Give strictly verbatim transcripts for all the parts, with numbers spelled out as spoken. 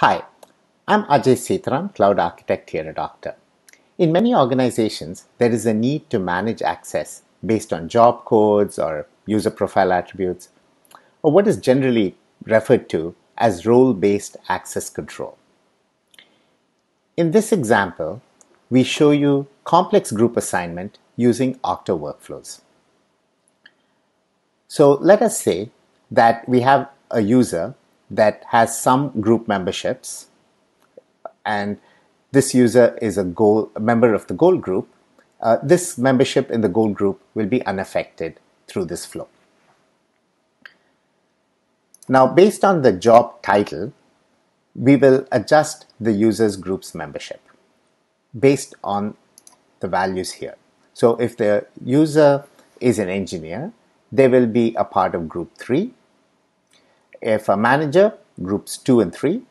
Hi, I'm Ajay Setaram, Cloud Architect here at Okta. In many organizations, there is a need to manage access based on job codes or user profile attributes, or what is generally referred to as role-based access control. In this example, we show you complex group assignment using Okta workflows. So let us say that we have a user that has some group memberships, and this user is a, goal, a member of the goal group. Uh, this membership in the goal group will be unaffected through this flow. Now, based on the job title, we will adjust the user's group's membership based on the values here. So if the user is an engineer, they will be a part of group three. If a manager, groups two and three,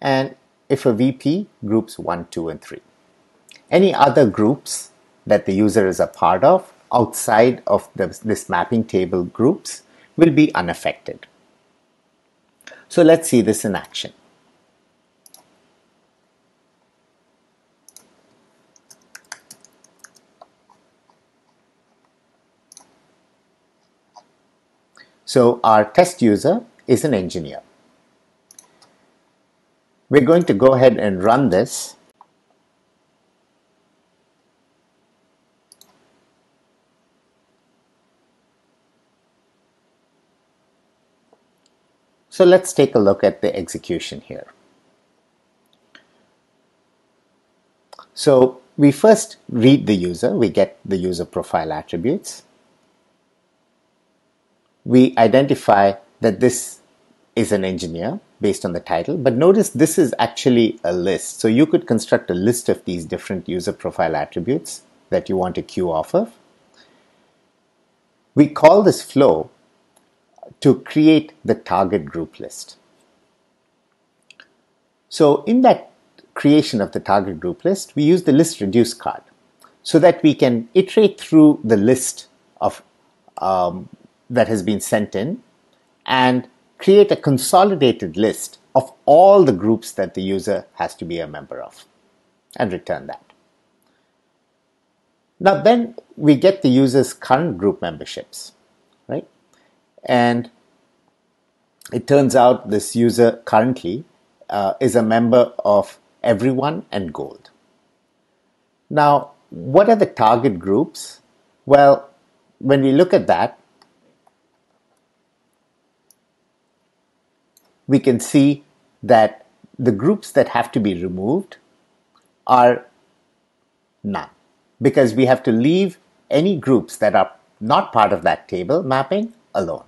and if a V P, groups one, two, and three. Any other groups that the user is a part of outside of the, this mapping table groups will be unaffected. So let's see this in action. So our test user is an engineer. We're going to go ahead and run this. So let's take a look at the execution here. So we first read the user, we get the user profile attributes. We identify that this is an engineer based on the title, but notice this is actually a list. So you could construct a list of these different user profile attributes that you want to queue off of. We call this flow to create the target group list. So in that creation of the target group list, we use the list reduce card so that we can iterate through the list of um, that has been sent in and create a consolidated list of all the groups that the user has to be a member of and return that. Now then we get the user's current group memberships, right? And it turns out this user currently uh, is a member of everyone and gold. Now, what are the target groups? Well, when we look at that, we can see that the groups that have to be removed are none, because we have to leave any groups that are not part of that table mapping alone.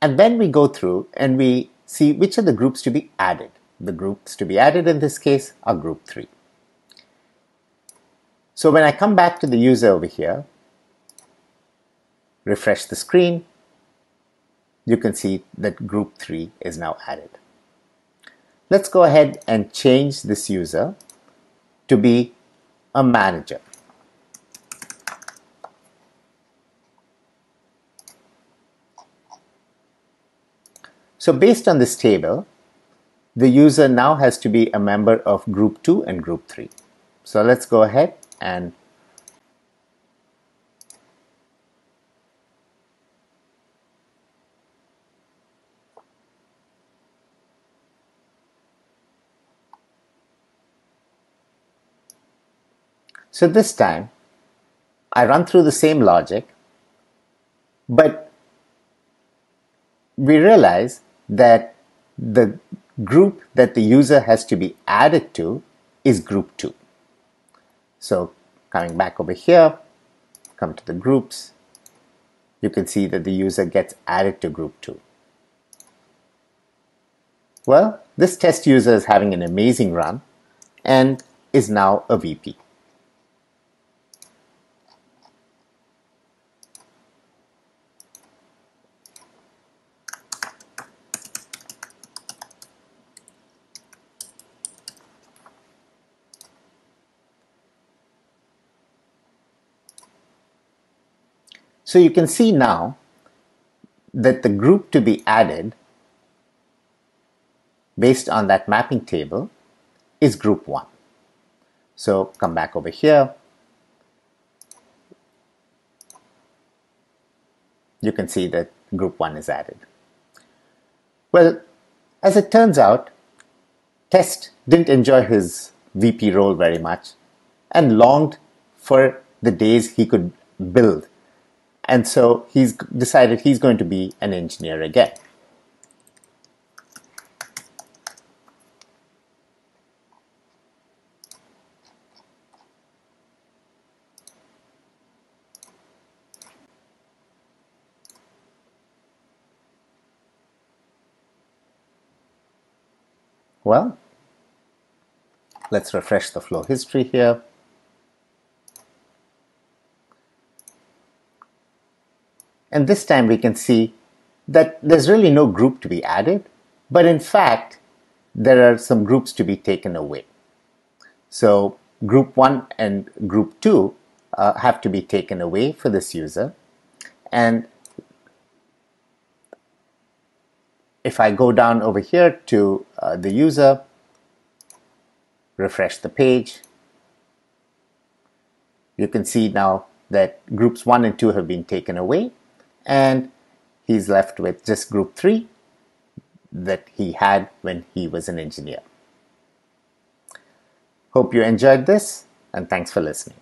And then we go through and we see which are the groups to be added. The groups to be added in this case are group three. So when I come back to the user over here, refresh the screen, you can see that group three is now added. Let's go ahead and change this user to be a manager. So based on this table, the user now has to be a member of group two and group three. So let's go ahead and so this time, I run through the same logic, but we realize that the group that the user has to be added to is group two. So coming back over here, come to the groups, you can see that the user gets added to group two. Well, this test user is having an amazing run and is now a V P. So you can see now that the group to be added based on that mapping table is group one. So come back over here. You can see that group one is added. Well, as it turns out, Test didn't enjoy his V P role very much and longed for the days he could build. And so he's decided he's going to be an engineer again. Well, let's refresh the flow history here. And this time we can see that there's really no group to be added, but in fact, there are some groups to be taken away. So group one and group two uh, have to be taken away for this user. And if I go down over here to uh, the user, refresh the page, you can see now that groups one and two have been taken away, and he's left with just group three that he had when he was an engineer. Hope you enjoyed this, and thanks for listening.